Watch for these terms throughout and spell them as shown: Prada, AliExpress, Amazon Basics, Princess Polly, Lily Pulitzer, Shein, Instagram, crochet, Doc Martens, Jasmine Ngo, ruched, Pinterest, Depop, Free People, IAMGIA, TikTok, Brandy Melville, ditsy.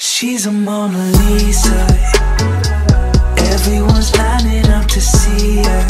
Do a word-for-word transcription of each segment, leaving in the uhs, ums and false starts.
She's a Mona Lisa. Everyone's lining up to see her.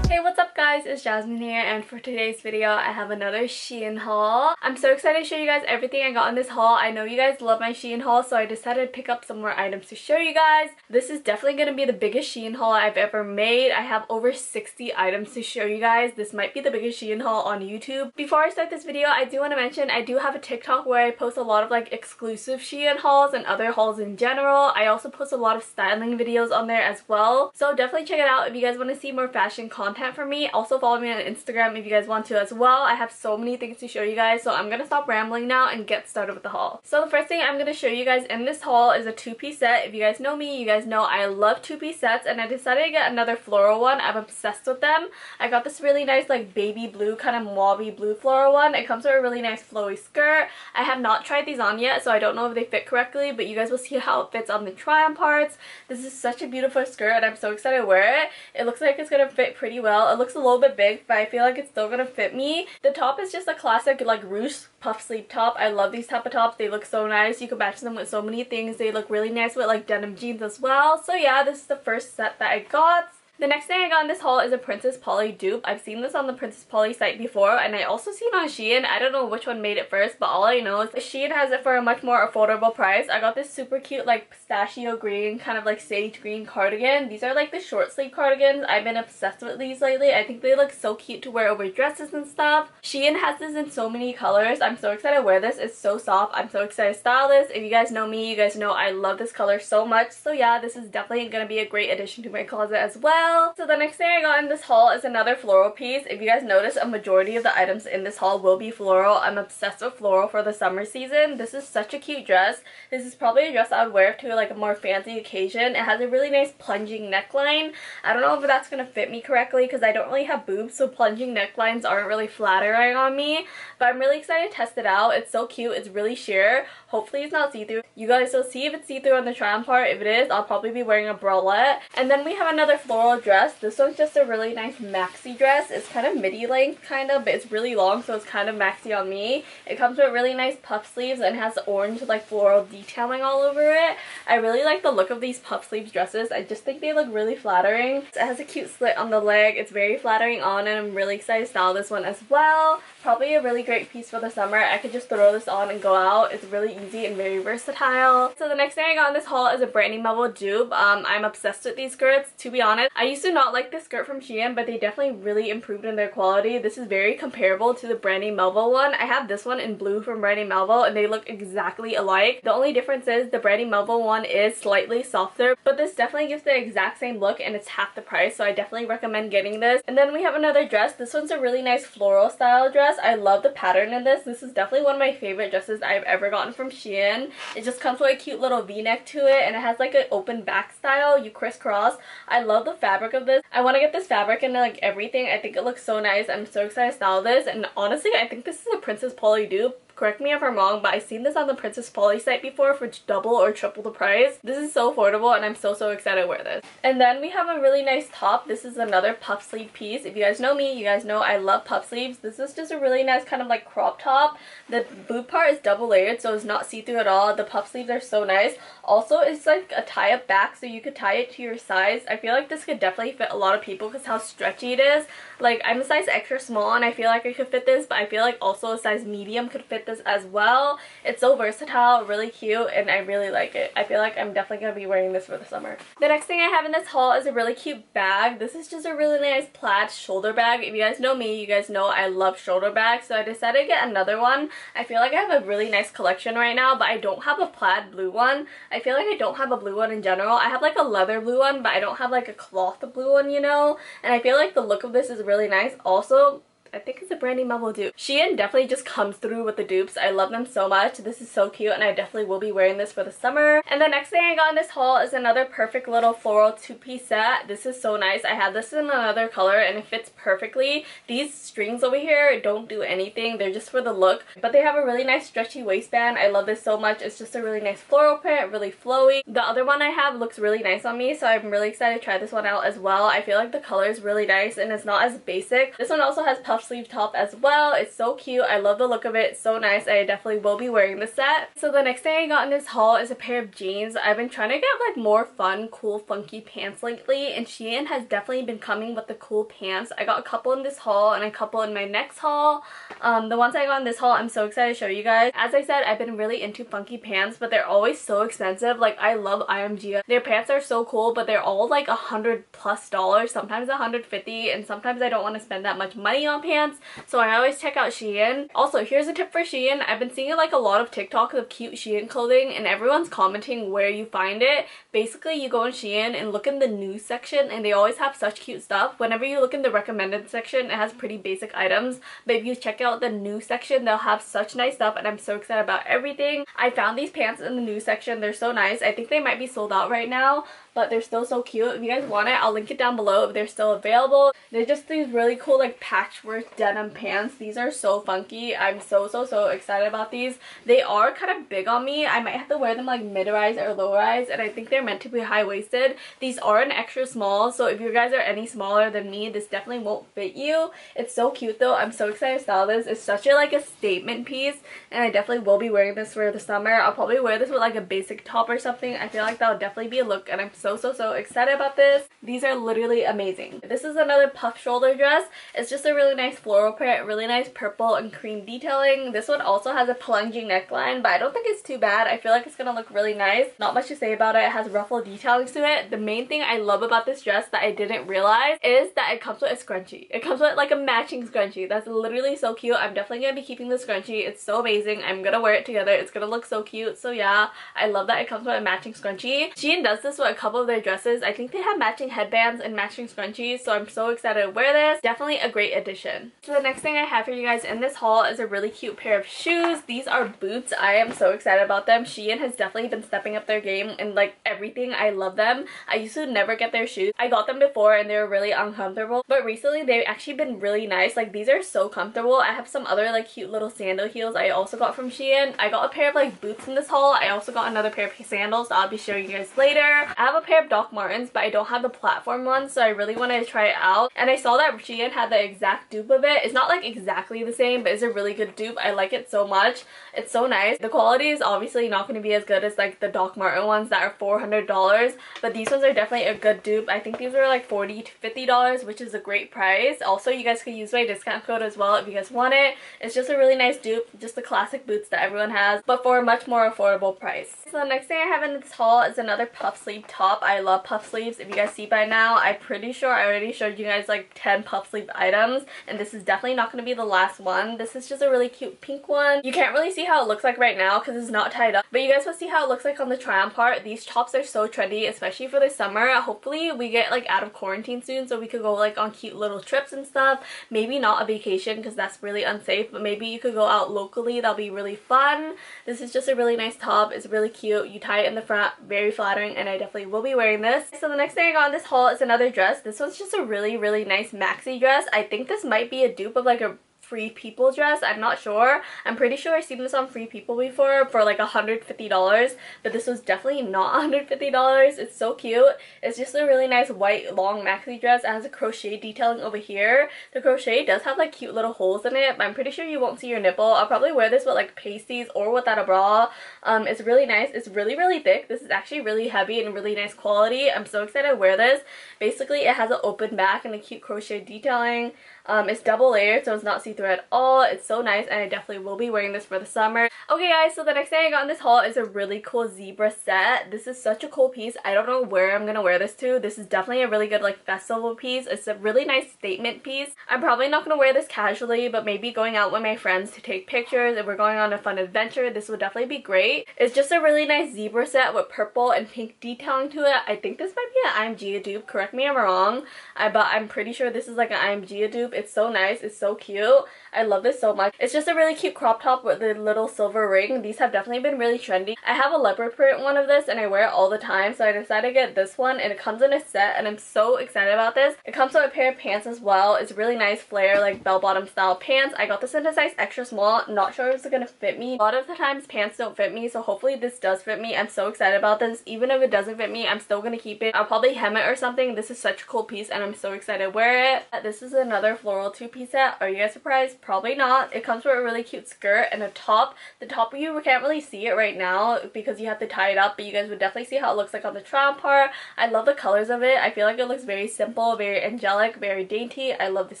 Hey, what's up guys? It's Jasmine here, and for today's video I have another Shein haul. I'm so excited to show you guys everything I got in this haul. I know you guys love my Shein haul, so I decided to pick up some more items to show you guys. This is definitely going to be the biggest Shein haul I've ever made. I have over sixty items to show you guys. This might be the biggest Shein haul on YouTube. Before I start this video, I do want to mention I do have a TikTok where I post a lot of like exclusive Shein hauls and other hauls in general. I also post a lot of styling videos on there as well, so definitely check it out if you guys want to see more fashion content from me. Also follow me on Instagram if you guys want to as well. I have so many things to show you guys, so I'm gonna stop rambling now and get started with the haul. So the first thing I'm gonna show you guys in this haul is a two-piece set. If you guys know me, you guys know I love two-piece sets, and I decided to get another floral one. I'm obsessed with them. I got this really nice like baby blue kind of mauve-y blue floral one. It comes with a really nice flowy skirt. I have not tried these on yet, so I don't know if they fit correctly, but you guys will see how it fits on the try on parts. This is such a beautiful skirt and I'm so excited to wear it. It looks like it's gonna fit pretty well. It looks a little bit big, but I feel like it's still gonna fit me. The top is just a classic like ruche puff sleeve top. I love these type of tops. They look so nice. You can match them with so many things. They look really nice with like denim jeans as well. So yeah, this is the first set that I got. The next thing I got in this haul is a Princess Polly dupe. I've seen this on the Princess Polly site before, and I also seen on Shein. I don't know which one made it first, but all I know is Shein has it for a much more affordable price. I got this super cute like pistachio green, kind of like sage green cardigan. These are like the short sleeve cardigans. I've been obsessed with these lately. I think they look so cute to wear over dresses and stuff. Shein has this in so many colors. I'm so excited to wear this. It's so soft. I'm so excited to style this. If you guys know me, you guys know I love this color so much. So yeah, this is definitely going to be a great addition to my closet as well. So the next thing I got in this haul is another floral piece. If you guys notice, a majority of the items in this haul will be floral. I'm obsessed with floral for the summer season. This is such a cute dress. This is probably a dress I would wear to like a more fancy occasion. It has a really nice plunging neckline. I don't know if that's going to fit me correctly because I don't really have boobs, so plunging necklines aren't really flattering on me. But I'm really excited to test it out. It's so cute. It's really sheer. Hopefully it's not see-through. You guys will see if it's see-through on the try-on part. If it is, I'll probably be wearing a bralette. And then we have another floral dress. This one's just a really nice maxi dress. It's kind of midi length kind of, but it's really long, so it's kind of maxi on me. It comes with really nice puff sleeves and has orange like floral detailing all over it. I really like the look of these puff sleeves dresses. I just think they look really flattering. It has a cute slit on the leg. It's very flattering on, and I'm really excited to style this one as well. Probably a really great piece for the summer. I could just throw this on and go out. It's really easy and very versatile. So the next thing I got in this haul is a Brandy Melville dupe. Um, I'm obsessed with these skirts, to be honest. I used to not like this skirt from Shein, but they definitely really improved in their quality. This is very comparable to the Brandy Melville one. I have this one in blue from Brandy Melville, and they look exactly alike. The only difference is the Brandy Melville one is slightly softer, but this definitely gives the exact same look, and it's half the price, so I definitely recommend getting this. And then we have another dress. This one's a really nice floral style dress. I love the pattern in this. This is definitely one of my favorite dresses I've ever gotten from Shein. It just comes with a cute little v-neck to it, and it has like an open back style. You crisscross. I love the fabric fabric of this. I want to get this fabric into like everything. I think it looks so nice. I'm so excited to style this, and honestly I think this is a Princess Polly dupe. Correct me if I'm wrong, but I've seen this on the Princess Polly site before for double or triple the price. This is so affordable, and I'm so so excited to wear this. And then we have a really nice top. This is another puff sleeve piece. If you guys know me, you guys know I love puff sleeves. This is just a really nice kind of like crop top. The boob part is double layered, so it's not see-through at all. The puff sleeves are so nice. Also, it's like a tie-up back, so you could tie it to your size. I feel like this could definitely fit a lot of people because how stretchy it is. Like, I'm a size extra small, and I feel like I could fit this, but I feel like also a size medium could fit this as well. It's so versatile, really cute, and I really like it. I feel like I'm definitely gonna be wearing this for the summer. The next thing I have in this haul is a really cute bag. This is just a really nice plaid shoulder bag. If you guys know me, you guys know I love shoulder bags, so I decided to get another one. I feel like I have a really nice collection right now, but I don't have a plaid blue one. I feel like I don't have a blue one in general. I have like a leather blue one, but I don't have like a cloth blue one, you know? And I feel like the look of this is really nice. Also, I think it's a Brandy Melville dupe. Shein definitely just comes through with the dupes. I love them so much. This is so cute, and I definitely will be wearing this for the summer. And the next thing I got in this haul is another perfect little floral two-piece set. This is so nice. I have this in another color, and it fits perfectly. These strings over here don't do anything. They're just for the look, but they have a really nice stretchy waistband. I love this so much. It's just a really nice floral print, really flowy. The other one I have looks really nice on me, so I'm really excited to try this one out as well. I feel like the color is really nice, and it's not as basic. This one also has puff half sleeve top as well. It's so cute. I love the look of it. It's so nice. I definitely will be wearing this set. So the next thing I got in this haul is a pair of jeans. I've been trying to get like more fun, cool, funky pants lately, and Shein has definitely been coming with the cool pants. I got a couple in this haul and a couple in my next haul. Um, the ones I got in this haul, I'm so excited to show you guys. As I said, I've been really into funky pants, but they're always so expensive. Like, I love I A M G I A. Their pants are so cool, but they're all like a hundred plus dollars, sometimes a hundred fifty, and sometimes I don't want to spend that much money on pants, so I always check out Shein. Also, here's a tip for Shein. I've been seeing like a lot of TikToks of cute Shein clothing, and everyone's commenting where you find it. Basically, you go on Shein and look in the news section, and they always have such cute stuff. Whenever you look in the recommended section, it has pretty basic items, but if you check out the news section, they'll have such nice stuff, and I'm so excited about everything. I found these pants in the news section. They're so nice. I think they might be sold out right now, but they're still so cute. If you guys want it, I'll link it down below if they're still available. They're just these really cool like patchwork denim pants. These are so funky. I'm so so so excited about these. They are kind of big on me. I might have to wear them like mid-rise or low-rise, and I think they're meant to be high-waisted. These are an extra small, so if you guys are any smaller than me, this definitely won't fit you. It's so cute though. I'm so excited to style this. It's such a like a statement piece, and I definitely will be wearing this for the summer. I'll probably wear this with like a basic top or something. I feel like that will definitely be a look, and I'm so so so excited about this. These are literally amazing. This is another puff shoulder dress. It's just a really nice floral print, really nice purple and cream detailing. This one also has a plunging neckline, but I don't think it's too bad. I feel like it's gonna look really nice. Not much to say about it. It has ruffle detailing to it. The main thing I love about this dress that I didn't realize is that it comes with a scrunchie. It comes with like a matching scrunchie. That's literally so cute. I'm definitely gonna be keeping the scrunchie. It's so amazing. I'm gonna wear it together. It's gonna look so cute. So yeah, I love that it comes with a matching scrunchie. Shein does this with a couple of their dresses. I think they have matching headbands and matching scrunchies, so I'm so excited to wear this. Definitely a great addition. So the next thing I have for you guys in this haul is a really cute pair of shoes. These are boots. I am so excited about them. Shein has definitely been stepping up their game in like everything. I love them. I used to never get their shoes. I got them before and they were really uncomfortable, but recently they've actually been really nice. Like, these are so comfortable. I have some other like cute little sandal heels I also got from Shein. I got a pair of like boots in this haul. I also got another pair of sandals that I'll be showing you guys later. I have a pair of Doc Martens, but I don't have the platform ones, so I really wanted to try it out, and I saw that Shein had the exact dupe of it. It's not like exactly the same, but it's a really good dupe. I like it so much. It's so nice. The quality is obviously not going to be as good as like the Doc Marten ones that are four hundred dollars, but these ones are definitely a good dupe. I think these were like forty to fifty dollars, which is a great price. Also, you guys could use my discount code as well if you guys want it. It's just a really nice dupe, just the classic boots that everyone has, but for a much more affordable price. So the next thing I have in this haul is another puff sleeve top. I love puff sleeves. If you guys see by now, I'm pretty sure I already showed you guys like ten puff sleeve items, and this is definitely not going to be the last one. This is just a really cute pink one. You can't really see how it looks like right now because it's not tied up, but you guys will see how it looks like on the try on part. These tops are so trendy, especially for the summer. Hopefully we get like out of quarantine soon, so we could go like on cute little trips and stuff. Maybe not a vacation because that's really unsafe, but maybe you could go out locally. That'll be really fun. This is just a really nice top. It's really cute. You tie it in the front. Very flattering, and I definitely will be wearing this. So the next thing I got in this haul is another dress. This one's just a really really nice maxi dress. I think this might be a dupe of like a Free People dress. I'm not sure. I'm pretty sure I've seen this on Free People before for like a hundred fifty dollars, but this was definitely not a hundred fifty dollars. It's so cute. It's just a really nice white long maxi dress. It has a crochet detailing over here. The crochet does have like cute little holes in it, but I'm pretty sure you won't see your nipple. I'll probably wear this with like pasties or without a bra. Um, it's really nice. It's really really thick. This is actually really heavy and really nice quality. I'm so excited to wear this. Basically, it has an open back and a cute crochet detailing. Um, it's double layered, so it's not see-through at all. It's so nice, and I definitely will be wearing this for the summer. Okay guys, so the next thing I got in this haul is a really cool zebra set. This is such a cool piece. I don't know where I'm gonna wear this to. This is definitely a really good like festival piece. It's a really nice statement piece. I'm probably not gonna wear this casually, but maybe going out with my friends to take pictures. If we're going on a fun adventure, this would definitely be great. It's just a really nice zebra set with purple and pink detailing to it. I think this might be an I A M G I A dupe. Correct me if I'm wrong, I, but I'm pretty sure this is like an I A M G I A dupe. It's so nice. It's so cute. I love this so much. It's just a really cute crop top with a little silver ring. These have definitely been really trendy. I have a leopard print one of this and I wear it all the time, so I decided to get this one, and it comes in a set and I'm so excited about this. It comes with a pair of pants as well. It's really nice flare, like bell-bottom style pants. I got this in a size extra small. Not sure if it's gonna fit me. A lot of the times pants don't fit me, so hopefully this does fit me. I'm so excited about this. Even if it doesn't fit me, I'm still gonna keep it. I'll probably hem it or something. This is such a cool piece and I'm so excited to wear it. This is another floral two-piece set. Are you guys surprised? Probably not. It comes with a really cute skirt and a top. The top, you can't really see it right now because you have to tie it up, but you guys would definitely see how it looks like on the trial part. I love the colors of it. I feel like it looks very simple, very angelic, very dainty. I love this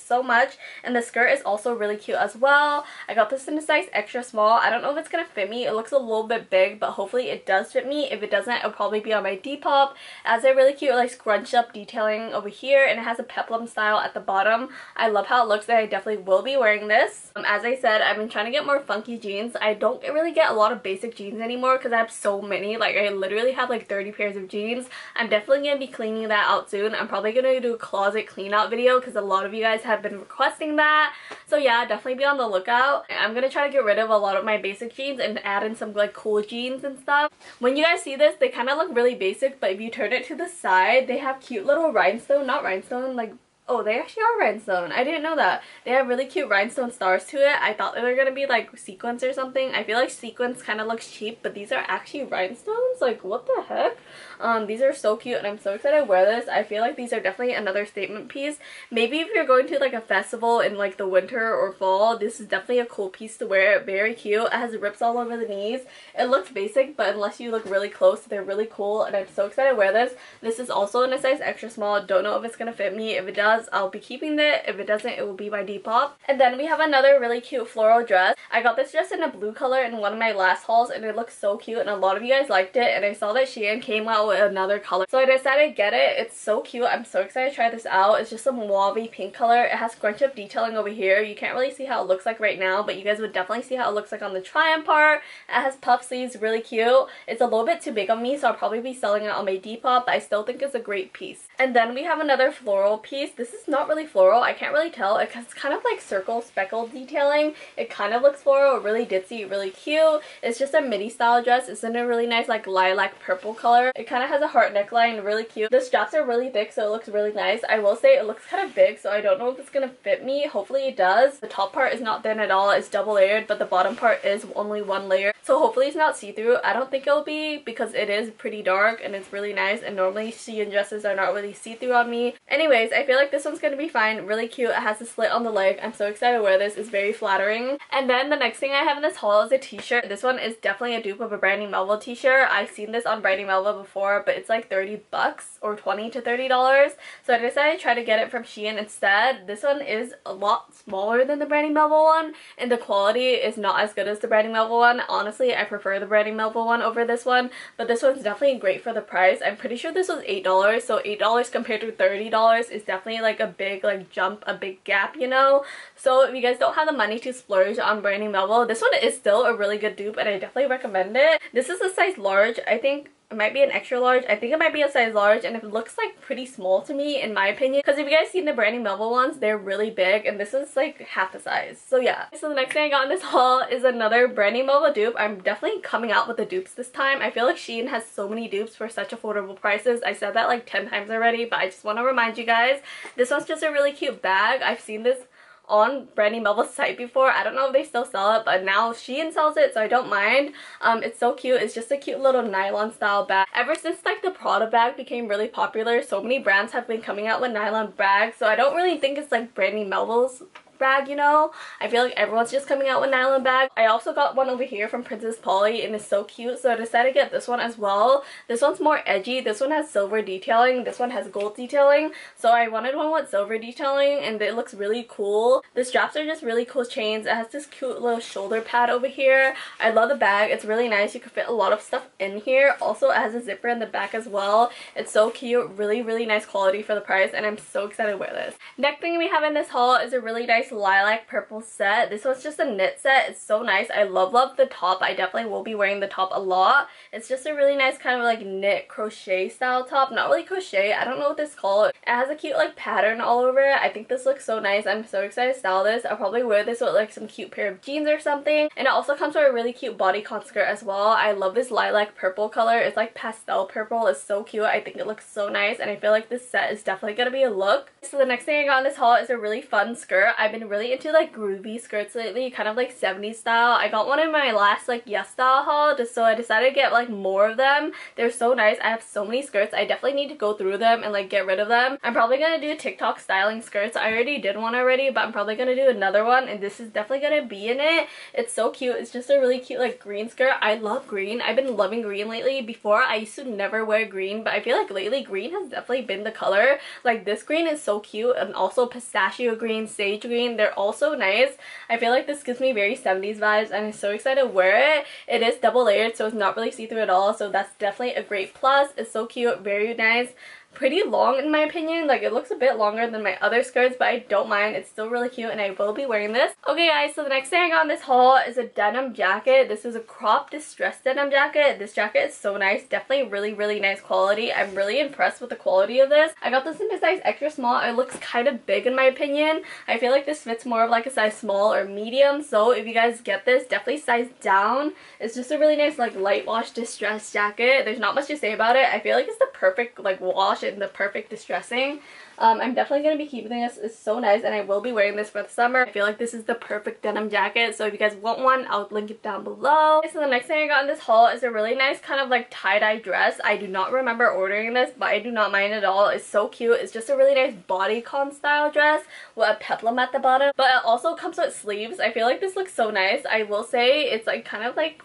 so much. And the skirt is also really cute as well. I got this in a size extra small. I don't know if it's gonna fit me. It looks a little bit big, but hopefully it does fit me. If it doesn't, it'll probably be on my Depop, as a really cute like scrunched up detailing over here, and it has a peplum style at the bottom. I love how it looks, and I definitely will be wearing this. Um, as I said, I've been trying to get more funky jeans. I don't really get a lot of basic jeans anymore because I have so many. Like, I literally have like thirty pairs of jeans. I'm definitely gonna be cleaning that out soon. I'm probably gonna do a closet clean out video because a lot of you guys have been requesting that. So yeah, definitely be on the lookout. I'm gonna try to get rid of a lot of my basic jeans and add in some like cool jeans and stuff. When you guys see this, they kind of look really basic, but if you turn it to the side, they have cute little rhinestone, not rhinestone, like, oh, they actually are rhinestone. I didn't know that. They have really cute rhinestone stars to it. I thought they were gonna be like sequins or something. I feel like sequins kind of looks cheap, but these are actually rhinestones. Like, what the heck? Um, these are so cute and I'm so excited to wear this. I feel like these are definitely another statement piece. Maybe if you're going to like a festival in like the winter or fall, this is definitely a cool piece to wear. Very cute. It has rips all over the knees. It looks basic, but unless you look really close, they're really cool and I'm so excited to wear this. This is also in a size extra small. Don't know if it's gonna fit me. If it does, I'll be keeping it. If it doesn't, it will be my Depop. And then we have another really cute floral dress. I got this dress in a blue color in one of my last hauls and it looks so cute and a lot of you guys liked it, and I saw that Shein came out with another color, so I decided to get it. It's so cute. I'm so excited to try this out. It's just a mauve pink color. It has scrunch up detailing over here. You can't really see how it looks like right now, but you guys would definitely see how it looks like on the try-on part. It has puff sleeves. Really cute. It's a little bit too big on me, so I'll probably be selling it on my Depop, but I still think it's a great piece. And then we have another floral piece. This is not really floral. I can't really tell. It's kind of like circle speckled detailing. It kind of looks floral. Really ditzy. Really cute. It's just a midi style dress. It's in a really nice like lilac purple color. It kind of has a heart neckline. Really cute. The straps are really thick, so it looks really nice. I will say it looks kind of big, so I don't know if it's gonna fit me. Hopefully it does. The top part is not thin at all. It's double layered, but the bottom part is only one layer. So hopefully it's not see-through. I don't think it'll be because it is pretty dark and it's really nice, and normally Shein dresses are not really see-through on me. Anyways, I feel like this one's gonna be fine. Really cute. It has a slit on the leg. I'm so excited to wear this. It's very flattering. And then the next thing I have in this haul is a t-shirt. This one is definitely a dupe of a Brandy Melville t-shirt. I've seen this on Brandy Melville before, but it's like thirty bucks or twenty to thirty dollars. So I decided to try to get it from Shein instead. This one is a lot smaller than the Brandy Melville one, and the quality is not as good as the Brandy Melville one. Honestly, I prefer the Brandy Melville one over this one, but this one's definitely great for the price. I'm pretty sure this was eight dollars, so eight dollars compared to thirty dollars is definitely like a big like jump, a big gap, you know? So if you guys don't have the money to splurge on Brandy Melville, this one is still a really good dupe and I definitely recommend it. This is a size large. I think it might be an extra large. I think it might be a size large, and it looks like pretty small to me in my opinion, because if you guys seen the Brandy Melville ones, they're really big and this is like half the size. So yeah. So the next thing I got in this haul is another Brandy Melville dupe. I'm definitely coming out with the dupes this time. I feel like Shein has so many dupes for such affordable prices. I said that like ten times already, but I just want to remind you guys. This one's just a really cute bag. I've seen this on Brandy Melville's site before. I don't know if they still sell it, but now Shein sells it, so I don't mind. Um, it's so cute. It's just a cute little nylon style bag. Ever since like the Prada bag became really popular, so many brands have been coming out with nylon bags, so I don't really think it's like Brandy Melville's bag, you know? I feel like everyone's just coming out with nylon bags. I also got one over here from Princess Polly and it's so cute, so I decided to get this one as well. This one's more edgy. This one has silver detailing. This one has gold detailing. So I wanted one with silver detailing and it looks really cool. The straps are just really cool chains. It has this cute little shoulder pad over here. I love the bag. It's really nice. You can fit a lot of stuff in here. Also, it has a zipper in the back as well. It's so cute. Really, really nice quality for the price and I'm so excited to wear this. Next thing we have in this haul is a really nice nice lilac purple set. This was just a knit set. It's so nice. I love love the top. I definitely will be wearing the top a lot. It's just a really nice kind of like knit crochet style top. Not really crochet. I don't know what this is called. It has a cute like pattern all over it. I think this looks so nice. I'm so excited to style this. I'll probably wear this with like some cute pair of jeans or something. And it also comes with a really cute bodycon skirt as well. I love this lilac purple color. It's like pastel purple. It's so cute. I think it looks so nice. And I feel like this set is definitely gonna be a look. So the next thing I got in this haul is a really fun skirt. I've been really into like groovy skirts lately, kind of like seventies style. I got one in my last like Yes Style haul, just so I decided to get like more of them. They're so nice. I have so many skirts. I definitely need to go through them and like get rid of them. I'm probably gonna do TikTok styling skirts. I already did one already, but I'm probably gonna do another one, and this is definitely gonna be in it. It's so cute. It's just a really cute like green skirt. I love green. I've been loving green lately. Before, I used to never wear green, but I feel like lately green has definitely been the color. Like this green is so cute, and also pistachio green, sage green, they're all so nice. I feel like this gives me very seventies vibes, and I'm so excited to wear it. It is double layered, so it's not really see-through at all, so that's definitely a great plus. It's so cute, very nice. Pretty long in my opinion. Like it looks a bit longer than my other skirts, but I don't mind. It's still really cute, and I will be wearing this. Okay guys, so the next thing I got in this haul is a denim jacket. This is a crop distressed denim jacket. This jacket is so nice. Definitely really really nice quality. I'm really impressed with the quality of this. I got this in a size extra small. It looks kind of big in my opinion. I feel like this fits more of like a size small or medium, so if you guys get this, definitely size down. It's just a really nice like light wash distressed jacket. There's not much to say about it. I feel like it's the perfect like wash in the perfect distressing. Um, I'm definitely going to be keeping this. It's so nice, and I will be wearing this for the summer. I feel like this is the perfect denim jacket, so if you guys want one, I'll link it down below. Okay, so the next thing I got in this haul is a really nice kind of like tie-dye dress. I do not remember ordering this, but I do not mind at all. It's so cute. It's just a really nice bodycon style dress with a peplum at the bottom, but it also comes with sleeves. I feel like this looks so nice. I will say it's like kind of like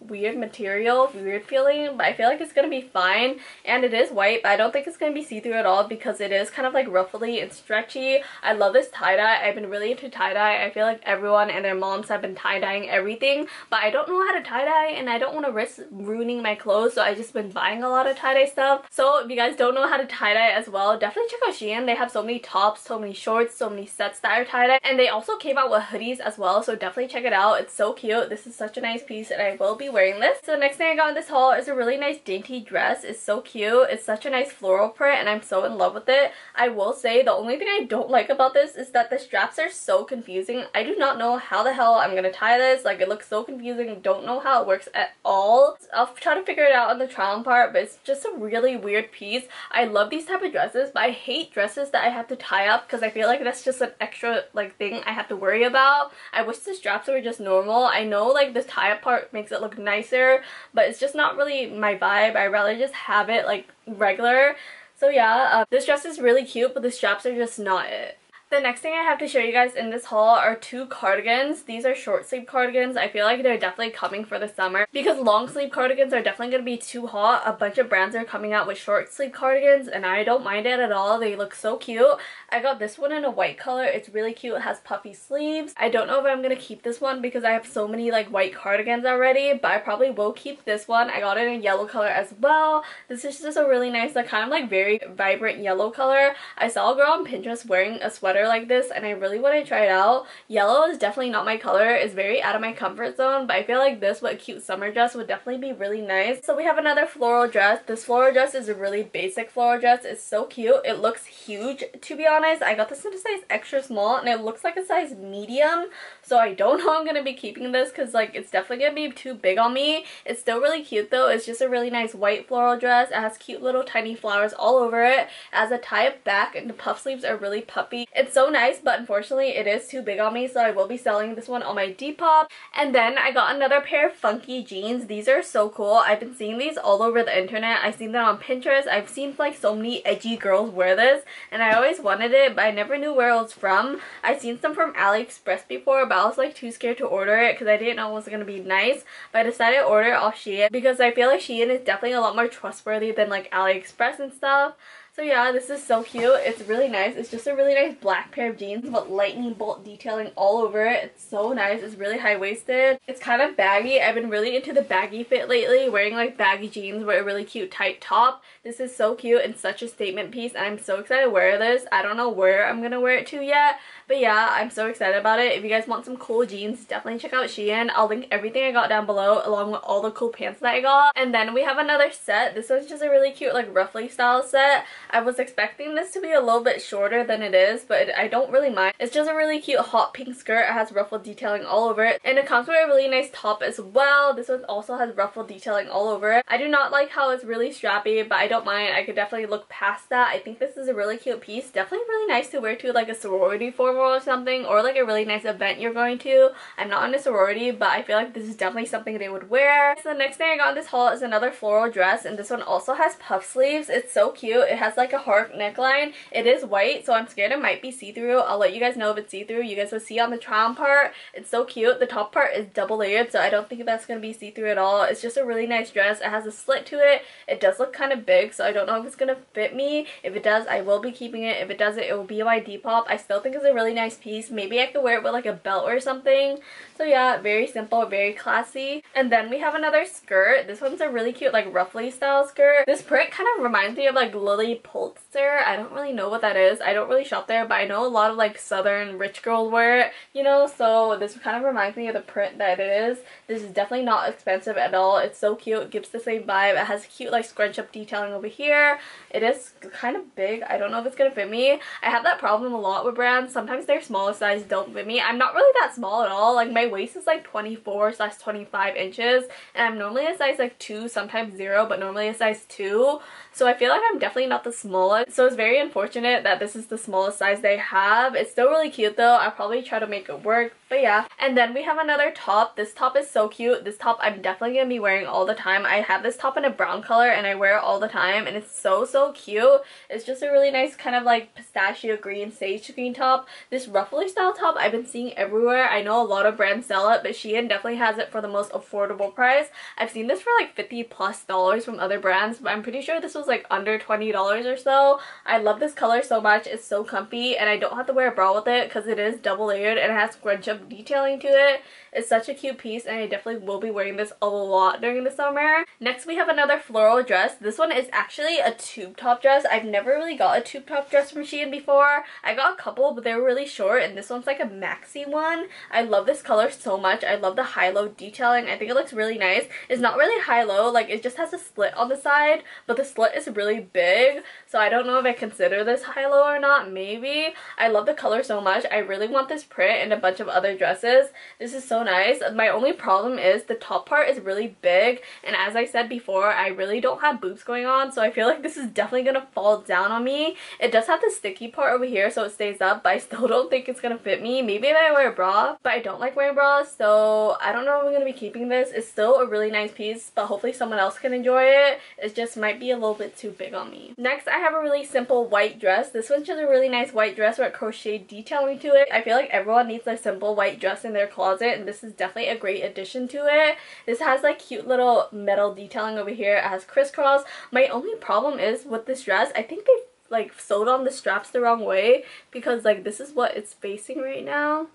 weird material, weird feeling, but I feel like it's gonna be fine. And it is white, but I don't think it's gonna be see-through at all because it is kind of like ruffly and stretchy. I love this tie-dye. I've been really into tie-dye. I feel like everyone and their moms have been tie-dyeing everything, but I don't know how to tie-dye, and I don't want to risk ruining my clothes, so I've just been buying a lot of tie-dye stuff. So if you guys don't know how to tie-dye as well, definitely check out Shein. They have so many tops, so many shorts, so many sets that are tie-dye, and they also came out with hoodies as well, so definitely check it out. It's so cute. This is such a nice piece, and I will be wearing this. So the next thing I got in this haul is a really nice dainty dress. It's so cute. It's such a nice floral print, and I'm so in love with it. I will say the only thing I don't like about this is that the straps are so confusing. I do not know how the hell I'm gonna tie this. Like it looks so confusing. Don't know how it works at all. I'll try to figure it out on the trial on part, but it's just a really weird piece. I love these type of dresses, but I hate dresses that I have to tie up because I feel like that's just an extra like thing I have to worry about. I wish the straps were just normal. I know like this tie up part makes it look nicer, but it's just not really my vibe. I'd rather just have it like regular. So yeah, uh, this dress is really cute, but the straps are just not it. The next thing I have to show you guys in this haul are two cardigans. These are short sleeve cardigans. I feel like they're definitely coming for the summer because long sleeve cardigans are definitely going to be too hot. A bunch of brands are coming out with short sleeve cardigans, and I don't mind it at all. They look so cute. I got this one in a white color. It's really cute. It has puffy sleeves. I don't know if I'm going to keep this one because I have so many like white cardigans already, but I probably will keep this one. I got it in a yellow color as well. This is just a really nice like kind of like very vibrant yellow color. I saw a girl on Pinterest wearing a sweater like this, and I really want to try it out. Yellow is definitely not my color. It's very out of my comfort zone, but I feel like this with a cute summer dress would definitely be really nice. So we have another floral dress. This floral dress is a really basic floral dress. It's so cute. It looks huge, to be honest. I got this in a size extra small, and it looks like a size medium, so I don't know I'm gonna be keeping this because like it's definitely gonna be too big on me. It's still really cute though. It's just a really nice white floral dress. It has cute little tiny flowers all over it. It has a tie up back, and the puff sleeves are really puffy. It's so nice, but unfortunately it is too big on me, so I will be selling this one on my Depop. And then I got another pair of funky jeans. These are so cool. I've been seeing these all over the internet. I've seen them on Pinterest. I've seen like so many edgy girls wear this, and I always wanted it, but I never knew where it was from. I've seen some from AliExpress before, but I was like too scared to order it because I didn't know it was going to be nice, but I decided to order it off Shein because I feel like Shein is definitely a lot more trustworthy than like AliExpress and stuff. So yeah, this is so cute. It's really nice. It's just a really nice black pair of jeans with lightning bolt detailing all over it. It's so nice. It's really high-waisted. It's kind of baggy. I've been really into the baggy fit lately, wearing like baggy jeans with a really cute tight top. This is so cute and such a statement piece, and I'm so excited to wear this. I don't know where I'm gonna wear it to yet, but yeah, I'm so excited about it. If you guys want some cool jeans, definitely check out Shein. I'll link everything I got down below along with all the cool pants that I got. And then we have another set. This one's just a really cute like ruffly style set. I was expecting this to be a little bit shorter than it is, but it, I don't really mind. It's just a really cute hot pink skirt. It has ruffle detailing all over it, and it comes with a really nice top as well. This one also has ruffle detailing all over it. I do not like how it's really strappy, but I don't mind. I could definitely look past that. I think this is a really cute piece. Definitely really nice to wear to like a sorority formal or something, or like a really nice event you're going to. I'm not in a sorority, but I feel like this is definitely something they would wear. So the next thing I got in this haul is another floral dress, and this one also has puff sleeves. It's so cute. It has like a heart neckline. It is white, so I'm scared it might be see-through. I'll let you guys know if it's see-through. You guys will see on the try-on part. It's so cute. The top part is double layered, so I don't think that's going to be see-through at all. It's just a really nice dress. It has a slit to it. It does look kind of big, so I don't know if it's going to fit me. If it does, I will be keeping it. If it doesn't, it will be my Depop. I still think it's a really nice piece. Maybe I could wear it with like a belt or something. So yeah, very simple, very classy. And then we have another skirt. This one's a really cute like ruffly style skirt. This print kind of reminds me of like Lily Pulitzer. I don't really know what that is. I don't really shop there, but I know a lot of like southern rich girls wear it, you know, so this kind of reminds me of the print that it is. This is definitely not expensive at all. It's so cute. It gives the same vibe. It has cute like scrunch up detailing over here. It is kind of big. I don't know if it's gonna fit me. I have that problem a lot with brands. Sometimes their smaller size don't fit me. I'm not really that small at all. Like my waist is like twenty-four slash twenty-five inches, and I'm normally a size like two, sometimes zero, but normally a size two. So I feel like I'm definitely not the smallest. So it's very unfortunate that this is the smallest size they have. It's still really cute though. I'll probably try to make it work. But yeah. And then we have another top. This top is so cute. This top I'm definitely going to be wearing all the time. I have this top in a brown color and I wear it all the time, and it's so, so cute. It's just a really nice kind of like pistachio green, sage green top. This ruffly style top I've been seeing everywhere. I know a lot of brands sell it, but Shein definitely has it for the most affordable price. I've seen this for like fifty plus dollars from other brands, but I'm pretty sure this was like under twenty dollars or so. I love this color so much. It's so comfy, and I don't have to wear a bra with it because it is double layered and it has scrunch up detailing to it. It's such a cute piece, and I definitely will be wearing this a lot during the summer. Next we have another floral dress. This one is actually a tube top dress. I've never really got a tube top dress from Shein before. I got a couple, but they were really short, and this one's like a maxi one. I love this color so much. I love the high-low detailing. I think it looks really nice. It's not really high-low, like it just has a slit on the side, but the slit is really big, so I don't know if I consider this high-low or not. Maybe. I love the color so much. I really want this print and a bunch of other dresses. This is so nice. My only problem is the top part is really big, and as I said before, I really don't have boobs going on, so I feel like this is definitely gonna fall down on me. It does have the sticky part over here so it stays up, but I still don't think it's gonna fit me. Maybe if I wear a bra, but I don't like wearing bras, so I don't know if I'm gonna be keeping this. It's still a really nice piece, but hopefully someone else can enjoy it. It just might be a little bit too big on me. Next, I have a really simple white dress. This one's just a really nice white dress with crochet detailing to it. I feel like everyone needs a simple white dress in their closet, and this is definitely a great addition to it. This has like cute little metal detailing over here. It has crisscross. My only problem is with this dress, I think they like sewed on the straps the wrong way, because like this is what it's facing right now,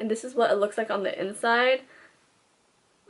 and this is what it looks like on the inside.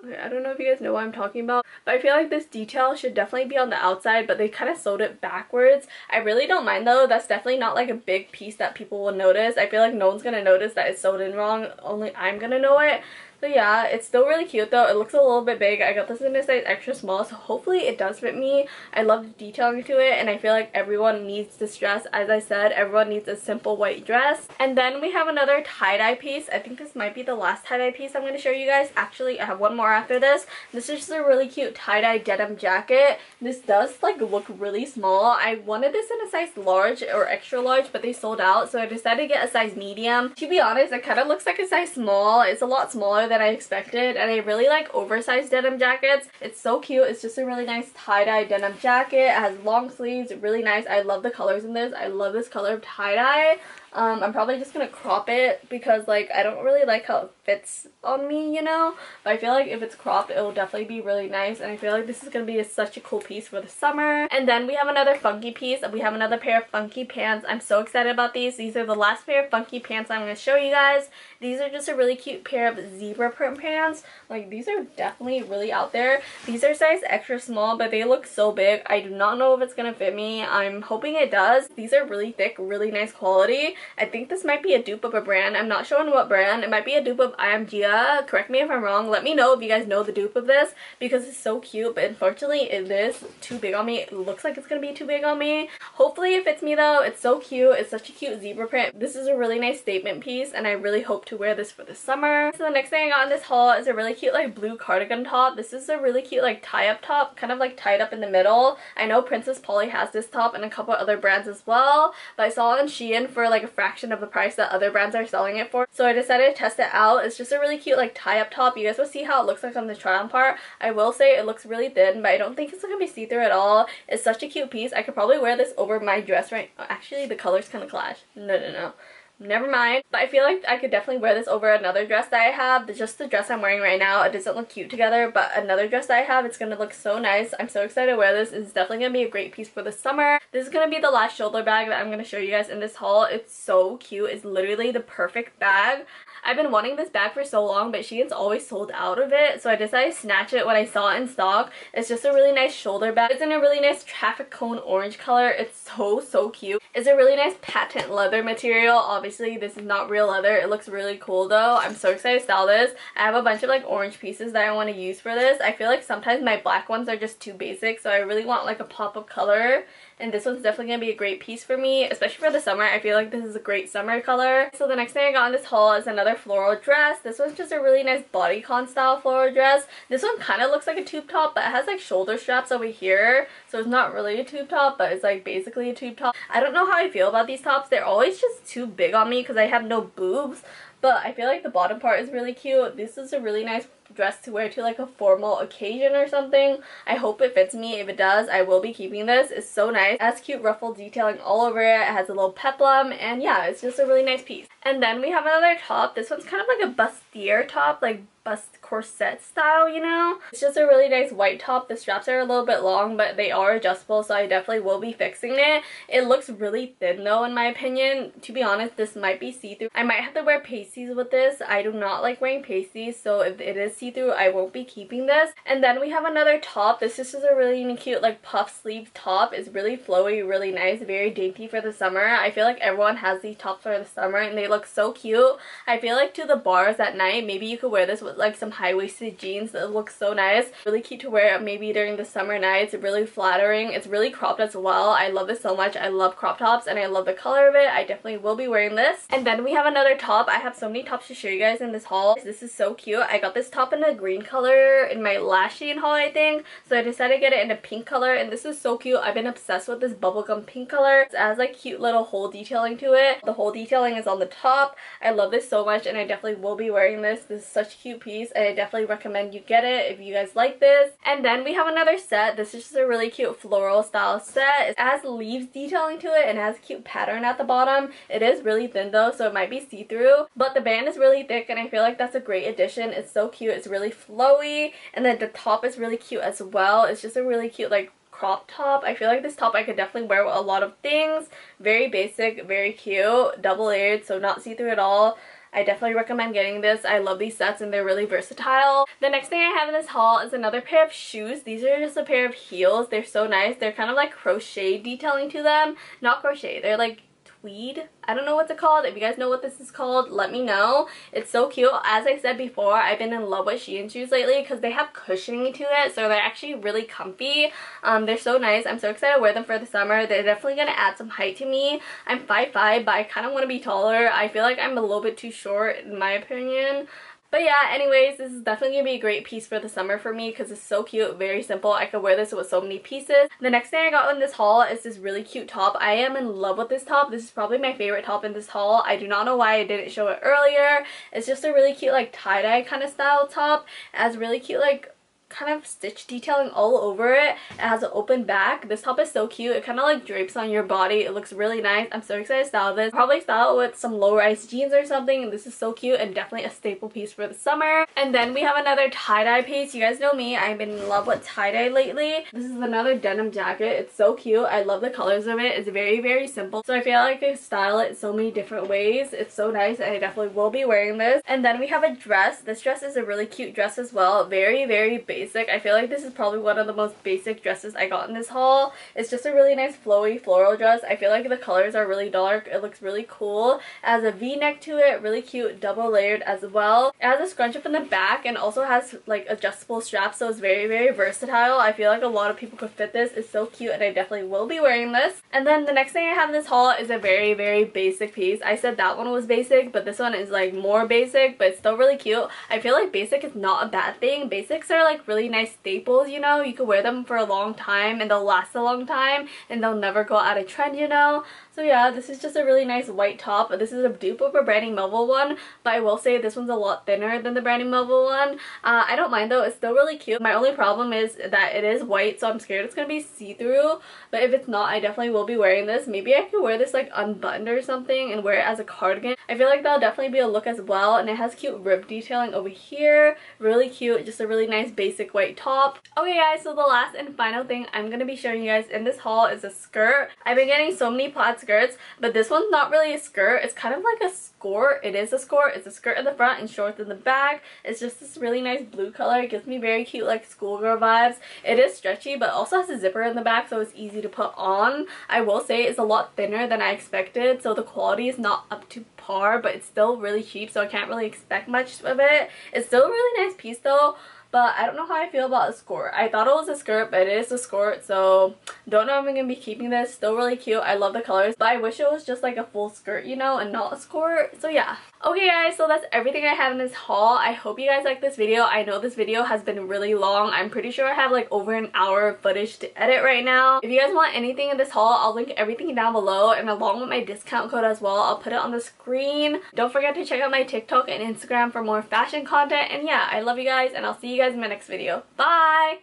I don't know if you guys know what I'm talking about, but I feel like this detail should definitely be on the outside, but they kind of sewed it backwards. I really don't mind though. That's definitely not like a big piece that people will notice. I feel like no one's gonna notice that it's sewed in wrong. Only I'm gonna know it. So yeah, it's still really cute though. It looks a little bit big. I got this in a size extra small, so hopefully it does fit me. I love the detailing to it, and I feel like everyone needs this dress. As I said, everyone needs a simple white dress. And then we have another tie-dye piece. I think this might be the last tie-dye piece I'm going to show you guys. Actually, I have one more after this. This is just a really cute tie-dye denim jacket. This does like look really small. I wanted this in a size large or extra large, but they sold out, so I decided to get a size medium. To be honest, it kind of looks like a size small. It's a lot smaller than I expected, and I really like oversized denim jackets. It's so cute. It's just a really nice tie-dye denim jacket. It has long sleeves, really nice. I love the colors in this. I love this color of tie-dye. Um, I'm probably just gonna crop it because, like, I don't really like how it fits on me, you know? But I feel like if it's cropped, it will definitely be really nice. And I feel like this is gonna be a, such a cool piece for the summer. And then we have another funky piece. We have another pair of funky pants. I'm so excited about these. These are the last pair of funky pants I'm gonna show you guys. These are just a really cute pair of zebra print pants. Like, these are definitely really out there. These are size extra small, but they look so big. I do not know if it's gonna fit me. I'm hoping it does. These are really thick, really nice quality. I think this might be a dupe of a brand. I'm not sure on what brand. It might be a dupe of I A M G I A. Correct me if I'm wrong. Let me know if you guys know the dupe of this because it's so cute, but unfortunately it is too big on me. It looks like it's gonna be too big on me. Hopefully it fits me though. It's so cute. It's such a cute zebra print. This is a really nice statement piece and I really hope to wear this for the summer. So the next thing I got in this haul is a really cute like blue cardigan top. This is a really cute like tie-up top, kind of like tied up in the middle. I know Princess Polly has this top and a couple other brands as well, but I saw it on Shein for like a fraction of the price that other brands are selling it for. So I decided to test it out. It's just a really cute like tie-up top. You guys will see how it looks like on the try-on part. I will say it looks really thin, but I don't think it's gonna be see-through at all. It's such a cute piece. I could probably wear this over my dress right now. Actually, the colors kind of clash. No, no, no. Never mind. But I feel like I could definitely wear this over another dress that I have. Just the dress I'm wearing right now, it doesn't look cute together, but another dress that I have, it's going to look so nice. I'm so excited to wear this. It's definitely going to be a great piece for the summer. This is going to be the last shoulder bag that I'm going to show you guys in this haul. It's so cute. It's literally the perfect bag. I've been wanting this bag for so long, but Shein's always sold out of it, so I decided to snatch it when I saw it in stock. It's just a really nice shoulder bag. It's in a really nice traffic cone orange color. It's so, so cute. It's a really nice patent leather material. Obviously, this is not real leather. It looks really cool, though. I'm so excited to style this. I have a bunch of, like, orange pieces that I want to use for this. I feel like sometimes my black ones are just too basic, so I really want, like, a pop of color. And this one's definitely going to be a great piece for me, especially for the summer. I feel like this is a great summer color. So the next thing I got in this haul is another floral dress. This one's just a really nice bodycon style floral dress. This one kind of looks like a tube top, but it has like shoulder straps over here. So it's not really a tube top, but it's like basically a tube top. I don't know how I feel about these tops. They're always just too big on me because I have no boobs. But I feel like the bottom part is really cute. This is a really nice dress to wear to like a formal occasion or something. I hope it fits me. If it does, I will be keeping this. It's so nice. It has cute ruffle detailing all over it. It has a little peplum and yeah, it's just a really nice piece. And then we have another top. This one's kind of like a bustier top, like bust corset style, you know? It's just a really nice white top. The straps are a little bit long, but they are adjustable, so I definitely will be fixing it. It looks really thin though, in my opinion. To be honest, this might be see-through. I might have to wear pasties with this. I do not like wearing pasties, so if it is see-through, I won't be keeping this. And then we have another top. This is just a really cute, like, puff sleeve top. It's really flowy, really nice, very dainty for the summer. I feel like everyone has these tops for the summer, and they look so cute. I feel like to the bars at night, maybe you could wear this with, like, some high-waisted jeans. That looks so nice. Really cute to wear maybe during the summer nights. Really flattering. It's really cropped as well. I love this so much. I love crop tops, and I love the color of it. I definitely will be wearing this. And then we have another top. I have so many tops to show you guys in this haul. This is so cute. I got this top in a green color in my last Shein haul, I think, so I decided to get it in a pink color, and this is so cute. I've been obsessed with this bubblegum pink color. It has like cute little hole detailing to it. The hole detailing is on the top. I love this so much, and I definitely will be wearing this. This is such a cute piece, and I definitely recommend you get it if you guys like this. And then we have another set. This is just a really cute floral style set. It has leaves detailing to it, and it has a cute pattern at the bottom. It is really thin though, so it might be see-through, but the band is really thick, and I feel like that's a great addition. It's so cute. It's really flowy, and then the top is really cute as well. It's just a really cute like crop top. I feel like this top I could definitely wear with a lot of things. Very basic, very cute, double-layered, so not see-through at all. I definitely recommend getting this. I love these sets and they're really versatile. The next thing I have in this haul is another pair of shoes. These are just a pair of heels. They're so nice. They're kind of like crochet detailing to them. Not crochet, they're like tweed. I don't know what's it called. If you guys know what this is called, let me know. It's so cute. As I said before, I've been in love with Shein shoes lately because they have cushioning to it, so they're actually really comfy. Um, they're so nice. I'm so excited to wear them for the summer. They're definitely going to add some height to me. I'm five foot five, but I kind of want to be taller. I feel like I'm a little bit too short in my opinion. But yeah, anyways, this is definitely going to be a great piece for the summer for me because it's so cute, very simple. I could wear this with so many pieces. The next thing I got in this haul is this really cute top. I am in love with this top. This is probably my favorite top in this haul. I do not know why I didn't show it earlier. It's just a really cute like tie-dye kind of style top. It has really cute like kind of stitch detailing all over it. It has an open back. This top is so cute. It kind of like drapes on your body. It looks really nice. I'm so excited to style this. Probably style it with some low-rise jeans or something. This is so cute and definitely a staple piece for the summer. And then we have another tie-dye piece. You guys know me. I've been in love with tie-dye lately. This is another denim jacket. It's so cute. I love the colors of it. It's very, very simple. So I feel like I style it so many different ways. It's so nice and I definitely will be wearing this. And then we have a dress. This dress is a really cute dress as well. Very, very basic. I feel like this is probably one of the most basic dresses I got in this haul. It's just a really nice flowy floral dress. I feel like the colors are really dark. It looks really cool. It has a V-neck to it. Really cute. Double layered as well. It has a scrunch up in the back and also has like adjustable straps, so it's very, very versatile. I feel like a lot of people could fit this. It's so cute and I definitely will be wearing this. And then the next thing I have in this haul is a very, very basic piece. I said that one was basic, but this one is like more basic, but it's still really cute. I feel like basic is not a bad thing. Basics are like really nice staples, you know. You can wear them for a long time and they'll last a long time and they'll never go out of trend, you know. So yeah, this is just a really nice white top. This is a dupe of a Brandy Melville one, but I will say this one's a lot thinner than the Brandy Melville one. Uh, I don't mind though. It's still really cute. My only problem is that it is white, so I'm scared it's gonna be see-through. But if it's not, I definitely will be wearing this. Maybe I could wear this like unbuttoned or something and wear it as a cardigan. I feel like that'll definitely be a look as well. And it has cute rib detailing over here. Really cute. Just a really nice basic white top. Okay guys, so the last and final thing I'm gonna be showing you guys in this haul is a skirt. I've been getting so many plaid skirts, but this one's not really a skirt. It's kind of like a skirt. It is a skirt. It's a skirt in the front and shorts in the back. It's just this really nice blue color. It gives me very cute like schoolgirl vibes. It is stretchy, but also has a zipper in the back, so it's easy to put on. I will say it's a lot thinner than I expected, so the quality is not up to par, but it's still really cheap, so I can't really expect much of it. It's still a really nice piece though. But I don't know how I feel about a skirt. I thought it was a skirt, but it is a skirt, so don't know if I'm going to be keeping this. Still really cute. I love the colors, but I wish it was just like a full skirt, you know, and not a skirt. So yeah. Okay guys, so that's everything I have in this haul. I hope you guys like this video. I know this video has been really long. I'm pretty sure I have like over an hour of footage to edit right now. If you guys want anything in this haul, I'll link everything down below and along with my discount code as well. I'll put it on the screen. Don't forget to check out my TikTok and Instagram for more fashion content. And yeah, I love you guys and I'll see you guys in my next video. Bye!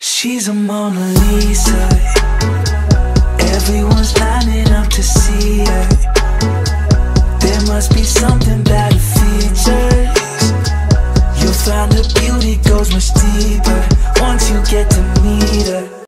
She's a Mona Lisa. Everyone's lining up to see her. There must be something about her features. You'll find her beauty goes much deeper once you get to meet her.